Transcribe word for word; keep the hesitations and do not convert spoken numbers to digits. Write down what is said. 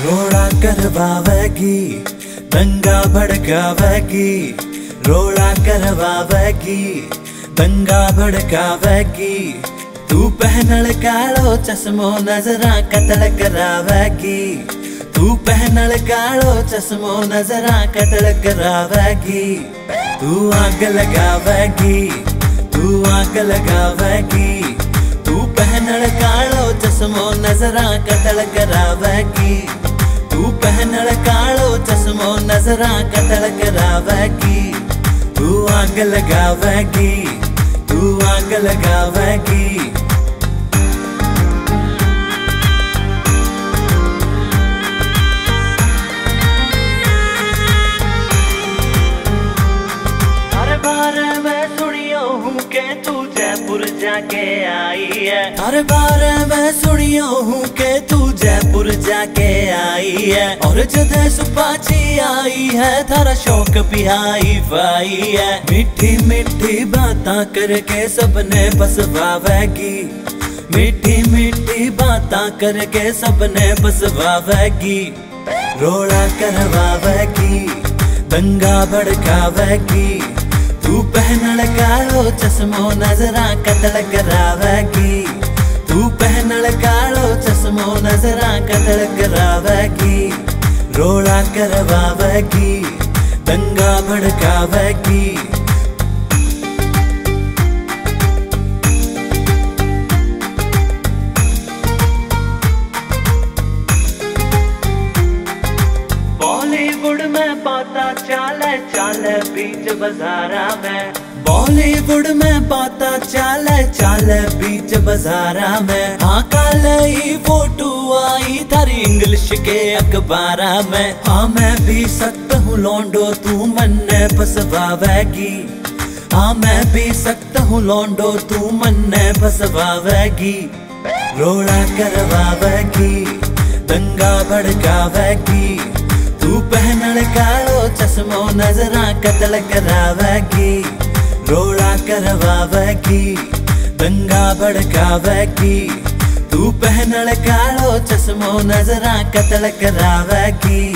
रोड़ा करवावेगी, दंगा भड़कावेगी। रोड़ा करवावेगी, दंगा भड़कावेगी। तू पहनल कालो चश्मो नजरा कतल करावेगी। तू पहनल कालो चश्मो नजरा कतल करावेगी। तू आग लगावेगी, तू आग लगावेगी। तू पहनल कालो चश्मो नजरा कतल करावेगी। तू पहनल कालो चश्मो नजरा कतल करावेगी। तू आग लगावेगी, तू आग लगावेगी। जाके आई है हर बार मैं सुनियो हूँ के तू जयपुर जाके आई है। और जदे सुपाची आई है थारा शौक भी हाई फाई है। मिठी मिठी बातां करके सबने बसवावेगी। मिठी मिठी बातां करके सबने बसवावेगी। रोड़ा करवावेगी, दंगा भड़कावेगी। तू पहनल कालो चश्मो नजरा कतल करावेगी। तू पहनल कालो चश्मो नजरा कतल करावेगी। रोड़ा करवावेगी, दंगा भड़कावेगी। बॉलीवुड में पाता चाले चाले बीच बाजारा में। बॉलीवुड में पाता चाले चाले बीच बाजारा में। हाँ काले ही फोटो आई थारी इंग्लिश के अखबारा में। हाँ मैं भी सख्त हूँ लौंडो तू मन्ने फसवावेगी। हाँ मैं भी सख्त हूँ लौंडो तू मन्ने फसवावेगी। रोड़ा करवावेगी, दंगा भड़कावेगी। तू पहनल कालो चश्मो नजरा कतल करावेगी। रोड़ा करवावेगी, दंगा भड़कावेगी। तू पहनल कालो चश्मो नजरा कतल करावेगी।